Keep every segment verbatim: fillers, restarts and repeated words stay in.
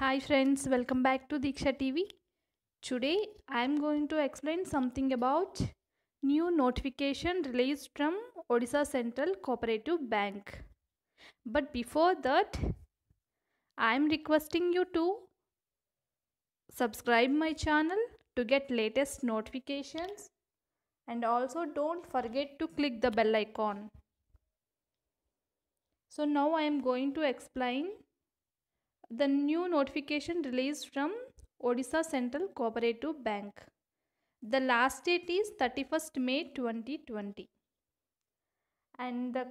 Hi friends, welcome back to Diksha T V. Today I am going to explain something about new notification released from Odisha Central Cooperative Bank. But before that, I am requesting you to subscribe my channel to get latest notifications and also don't forget to click the bell icon. So now I am going to explain the new notification released from Odisha Central Cooperative Bank. The last date is thirty-first May twenty twenty and the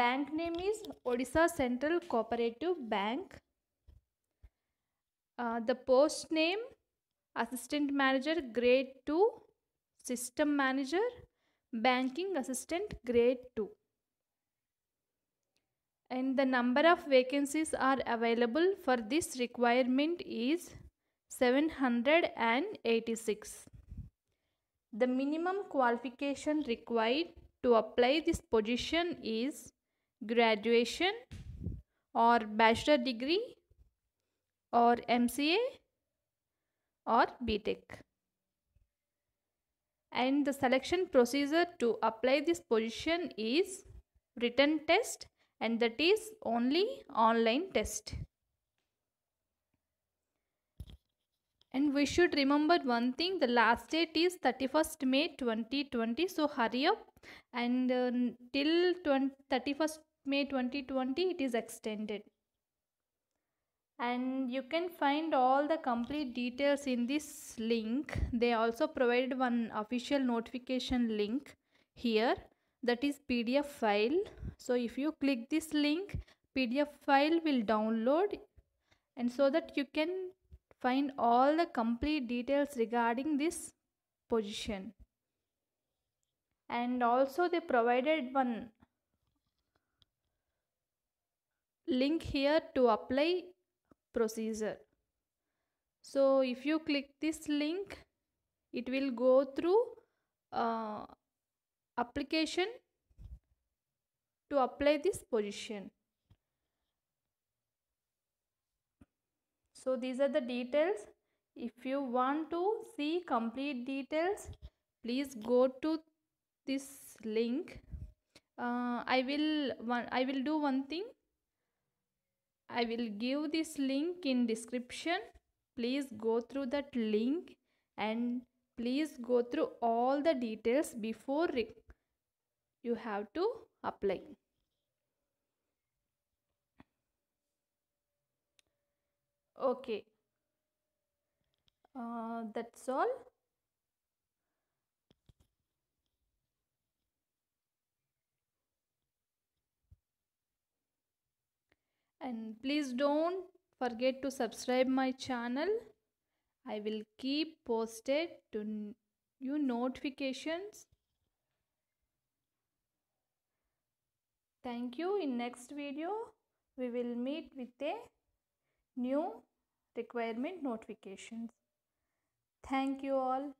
bank name is Odisha Central Cooperative Bank. Uh, the post name Assistant Manager Grade two, System Manager, Banking Assistant Grade two. And the number of vacancies are available for this requirement is seven hundred eighty-six. The minimum qualification required to apply this position is graduation or bachelor degree or M C A or B tech. And the selection procedure to apply this position is written test, and that is only online test. And we should remember one thing, the last date is thirty-first May twenty twenty, so hurry up, and uh, till thirty-first May twenty twenty it is extended. And you can find all the complete details in this link. They also provided one official notification link here, that is P D F file. So if you click this link, P D F file will download, and so that you can find all the complete details regarding this position. And also they provided one link here to apply procedure. So if you click this link, it will go through uh, application to apply this position. So these are the details. If you want to see complete details, please go to this link. Uh, I will one. I will do one thing. I will give this link in description. Please go through that link and please go through all the details before you have to apply. Okay, uh, that's all. And please don't forget to subscribe my channel. I will keep posted to new notifications. Thank you. In next video, we will meet with a new requirement notifications. Thank you all.